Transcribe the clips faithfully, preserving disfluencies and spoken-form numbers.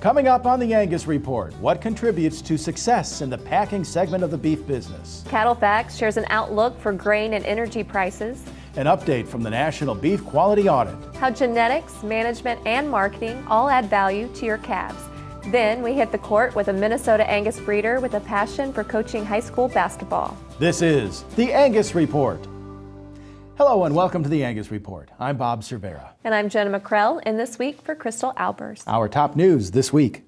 Coming up on the Angus Report, what contributes to success in the packing segment of the beef business? CattleFax shares an outlook for grain and energy prices. An update from the National Beef Quality Audit. How genetics, management, and marketing all add value to your calves. Then we hit the court with a Minnesota Angus breeder with a passion for coaching high school basketball. This is the Angus Report. Hello and welcome to the Angus Report. I'm Bob Cervera. And I'm Jenna McCrell, and this week for Crystal Albers. Our top news this week.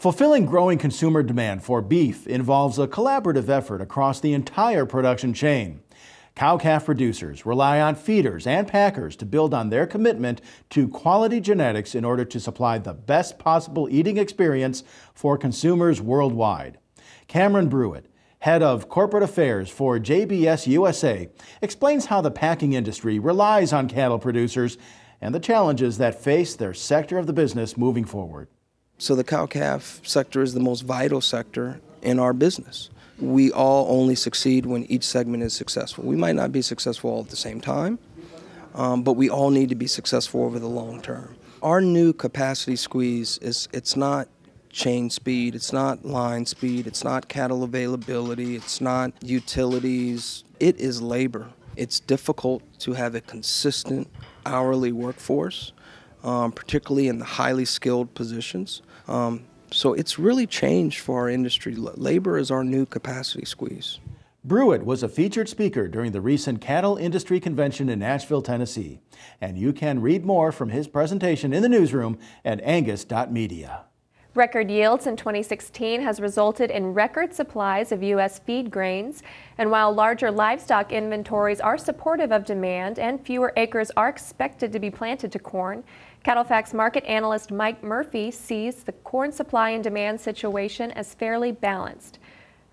Fulfilling growing consumer demand for beef involves a collaborative effort across the entire production chain. Cow-calf producers rely on feeders and packers to build on their commitment to quality genetics in order to supply the best possible eating experience for consumers worldwide. Cameron Brewitt, head of corporate affairs for J B S U S A, explains how the packing industry relies on cattle producers and the challenges that face their sector of the business moving forward. So the cow-calf sector is the most vital sector in our business. We all only succeed when each segment is successful. We might not be successful all at the same time, um, but we all need to be successful over the long term. Our new capacity squeeze is it's not chain speed, it's not line speed, it's not cattle availability, it's not utilities, it is labor. It's difficult to have a consistent hourly workforce, um, particularly in the highly skilled positions. Um, so it's really changed for our industry. Labor is our new capacity squeeze. Brewitt was a featured speaker during the recent Cattle Industry Convention in Nashville, Tennessee, and you can read more from his presentation in the newsroom at angus dot media. Record yields in twenty sixteen has resulted in record supplies of U S feed grains, and while larger livestock inventories are supportive of demand and fewer acres are expected to be planted to corn, CattleFax market analyst Mike Murphy sees the corn supply and demand situation as fairly balanced.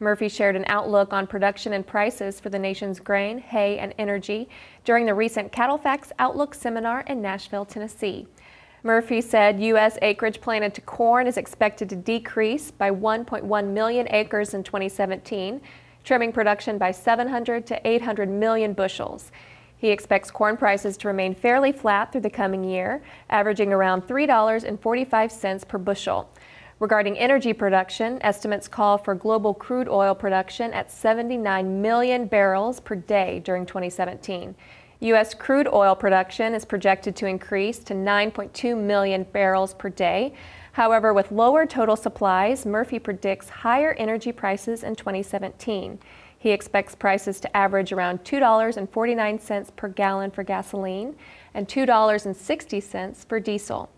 Murphy shared an outlook on production and prices for the nation's grain, hay, and energy during the recent CattleFax Outlook Seminar in Nashville, Tennessee. Murphy said U S acreage planted to corn is expected to decrease by one point one million acres in twenty seventeen, trimming production by seven hundred to eight hundred million bushels. He expects corn prices to remain fairly flat through the coming year, averaging around three dollars and forty-five cents per bushel. Regarding energy production, estimates call for global crude oil production at seventy-nine million barrels per day during twenty seventeen. U S crude oil production is projected to increase to nine point two million barrels per day. However, with lower total supplies, Murphy predicts higher energy prices in twenty seventeen. He expects prices to average around two dollars and forty-nine cents per gallon for gasoline and two dollars and sixty cents for diesel.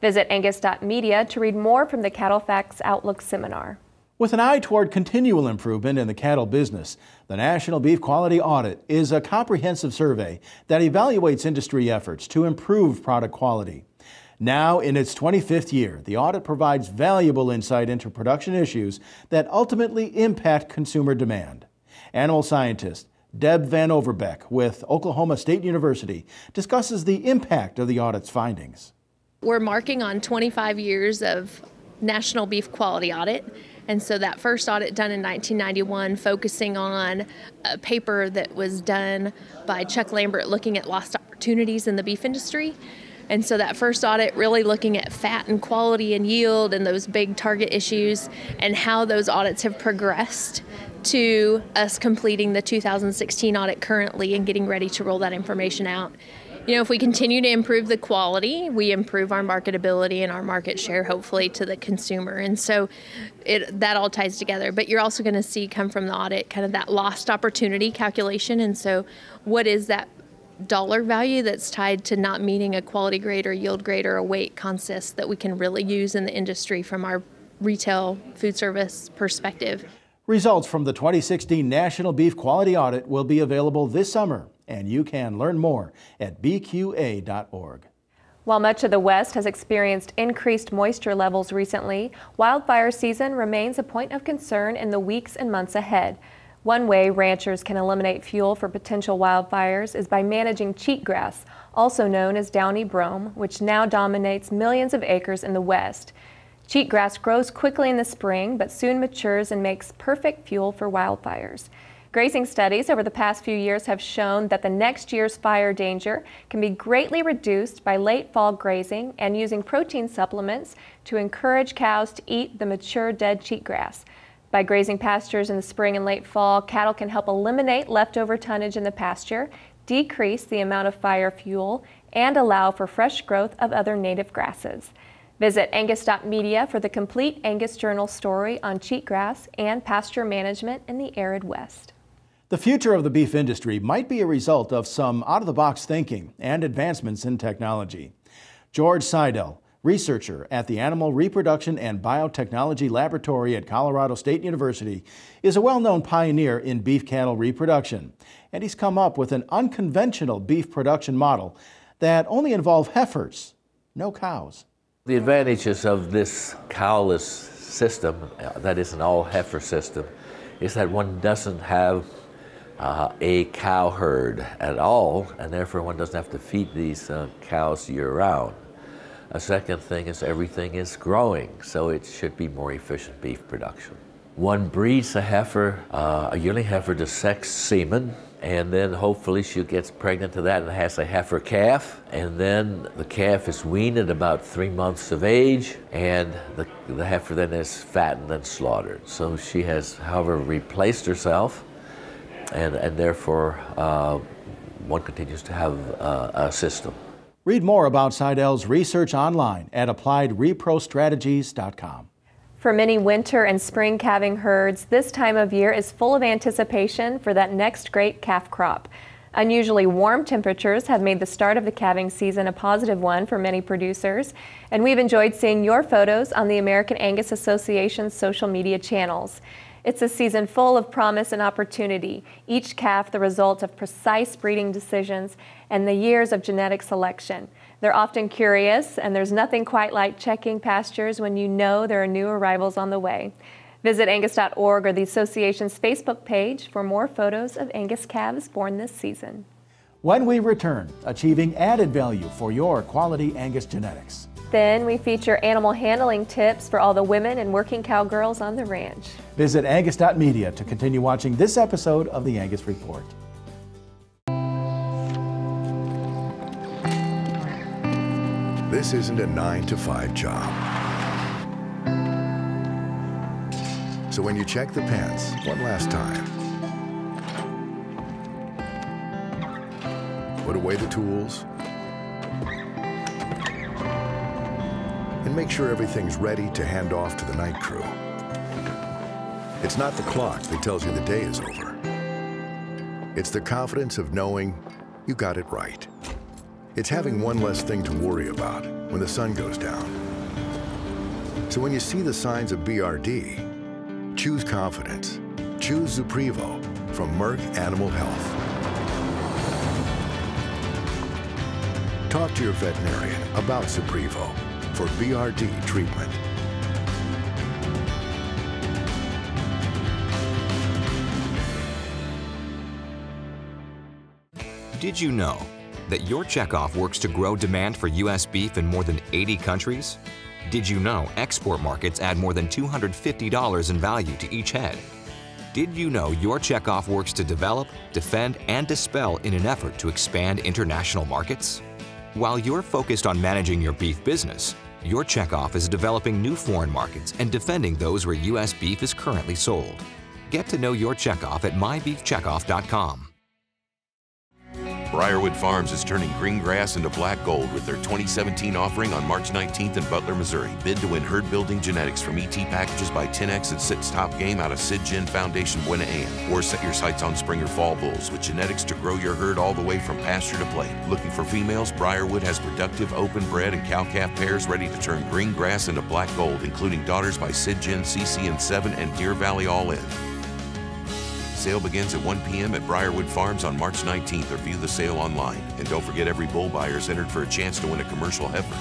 Visit angus dot media to read more from the CattleFax Outlook Seminar. With an eye toward continual improvement in the cattle business, the National Beef Quality Audit is a comprehensive survey that evaluates industry efforts to improve product quality. Now in its twenty-fifth year, the audit provides valuable insight into production issues that ultimately impact consumer demand. Animal scientist Deb VanOverbeke with Oklahoma State University discusses the impact of the audit's findings. We're marking on twenty-five years of National Beef Quality Audit. And so that first audit done in nineteen ninety-one, focusing on a paper that was done by Chuck Lambert looking at lost opportunities in the beef industry. And so that first audit really looking at fat and quality and yield and those big target issues and how those audits have progressed to us completing the two thousand sixteen audit currently and getting ready to roll that information out. You know, if we continue to improve the quality, we improve our marketability and our market share, hopefully, to the consumer. And so it, that all ties together. But you're also going to see come from the audit kind of that lost opportunity calculation. And so what is that dollar value that's tied to not meeting a quality grade or yield grade or a weight consist that we can really use in the industry from our retail food service perspective? Results from the twenty sixteen National Beef Quality Audit will be available this summer, and you can learn more at b q a dot org. While much of the West has experienced increased moisture levels recently, wildfire season remains a point of concern in the weeks and months ahead. One way ranchers can eliminate fuel for potential wildfires is by managing cheatgrass, also known as downy brome, which now dominates millions of acres in the West. Cheatgrass grows quickly in the spring, but soon matures and makes perfect fuel for wildfires. Grazing studies over the past few years have shown that the next year's fire danger can be greatly reduced by late fall grazing and using protein supplements to encourage cows to eat the mature dead cheatgrass. By grazing pastures in the spring and late fall, cattle can help eliminate leftover tonnage in the pasture, decrease the amount of fire fuel, and allow for fresh growth of other native grasses. Visit Angus dot media for the complete Angus Journal story on cheatgrass and pasture management in the arid West. The future of the beef industry might be a result of some out-of-the-box thinking and advancements in technology. George Seidel, researcher at the Animal Reproduction and Biotechnology Laboratory at Colorado State University, is a well-known pioneer in beef cattle reproduction, and he's come up with an unconventional beef production model that only involves heifers, no cows. The advantages of this cowless system, that is an all-heifer system, is that one doesn't have uh, a cow herd at all, and therefore one doesn't have to feed these uh, cows year-round. A second thing is everything is growing, so it should be more efficient beef production. One breeds a heifer, uh, a yearling heifer, to sex semen, and then hopefully she gets pregnant to that and has a heifer calf, and then the calf is weaned at about three months of age, and the, the heifer then is fattened and slaughtered. So she has, however, replaced herself, and, and therefore uh, one continues to have uh, a system. Read more about Seidel's research online at Applied Repro Strategies dot com. For many winter and spring calving herds, this time of year is full of anticipation for that next great calf crop. Unusually warm temperatures have made the start of the calving season a positive one for many producers, and we've enjoyed seeing your photos on the American Angus Association's social media channels. It's a season full of promise and opportunity, each calf the result of precise breeding decisions and the years of genetic selection. They're often curious, and there's nothing quite like checking pastures when you know there are new arrivals on the way. Visit Angus dot org or the association's Facebook page for more photos of Angus calves born this season. When we return, achieving added value for your quality Angus genetics. Then we feature animal handling tips for all the women and working cowgirls on the ranch. Visit Angus dot media to continue watching this episode of the Angus Report. This isn't a nine to five job. So when you check the pants one last time, put away the tools, and make sure everything's ready to hand off to the night crew. It's not the clock that tells you the day is over. It's the confidence of knowing you got it right. It's having one less thing to worry about when the sun goes down. So when you see the signs of B R D, choose confidence. Choose Zuprivo from Merck Animal Health. Talk to your veterinarian about Zuprivo for B R D treatment. Did you know that your checkoff works to grow demand for U S beef in more than eighty countries? Did you know export markets add more than two hundred fifty dollars in value to each head? Did you know your checkoff works to develop, defend, and dispel in an effort to expand international markets? While you're focused on managing your beef business, your checkoff is developing new foreign markets and defending those where U S beef is currently sold. Get to know your checkoff at my beef checkoff dot com. Briarwood Farms is turning green grass into black gold with their twenty seventeen offering on March nineteenth in Butler, Missouri. Bid to win herd building genetics from E T packages by ten X and six Top Game out of SidGen Foundation Buena Ann. Or set your sights on spring or fall bulls with genetics to grow your herd all the way from pasture to plate. Looking for females? Briarwood has productive open bred and cow-calf pairs ready to turn green grass into black gold, including daughters by SidGen, C C N seven, and Deer Valley All In. Sale begins at one P M at Briarwood Farms on March nineteenth, or view the sale online. And don't forget, every bull buyer is entered for a chance to win a commercial heifer.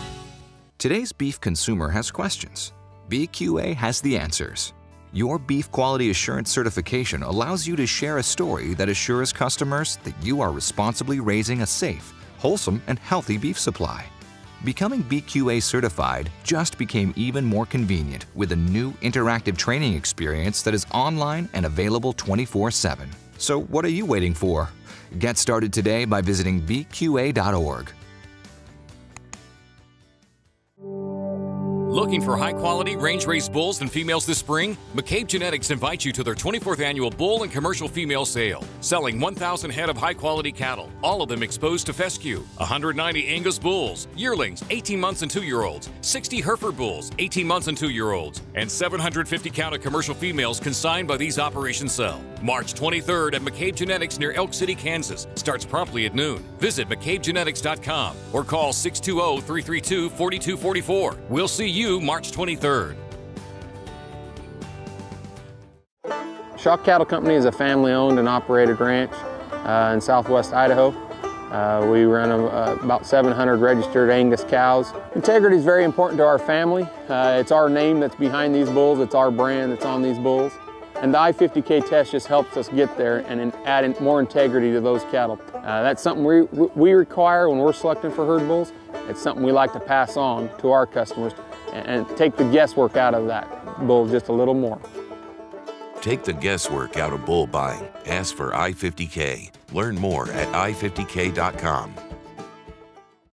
Today's beef consumer has questions. B Q A has the answers. Your Beef Quality Assurance certification allows you to share a story that assures customers that you are responsibly raising a safe, wholesome, and healthy beef supply. Becoming B Q A certified just became even more convenient with a new interactive training experience that is online and available twenty-four seven. So what are you waiting for? Get started today by visiting B Q A dot org. Looking for high-quality range-raised bulls and females this spring? McCabe Genetics invites you to their twenty-fourth annual bull and commercial female sale, selling one thousand head of high-quality cattle, all of them exposed to fescue. one hundred ninety Angus bulls, yearlings, eighteen months and two-year-olds, sixty Hereford bulls, eighteen months and two-year-olds, and seven hundred fifty cow to commercial females consigned by these operations sell. March twenty-third at McCabe Genetics near Elk City, Kansas. Starts promptly at noon. Visit McCabe Genetics dot com or call six two zero, three three two, four two four four. We'll see you March twenty-third. Shaw Cattle Company is a family-owned and operated ranch uh, in southwest Idaho. Uh, we run a, uh, about seven hundred registered Angus cows. Integrity is very important to our family. Uh, it's our name that's behind these bulls, it's our brand that's on these bulls. And the I fifty K test just helps us get there and add more integrity to those cattle. Uh, that's something we, we require when we're selecting for herd bulls. It's something we like to pass on to our customers and take the guesswork out of that bull just a little more. Take the guesswork out of bull buying. Ask for I fifty K. Learn more at I fifty K dot com.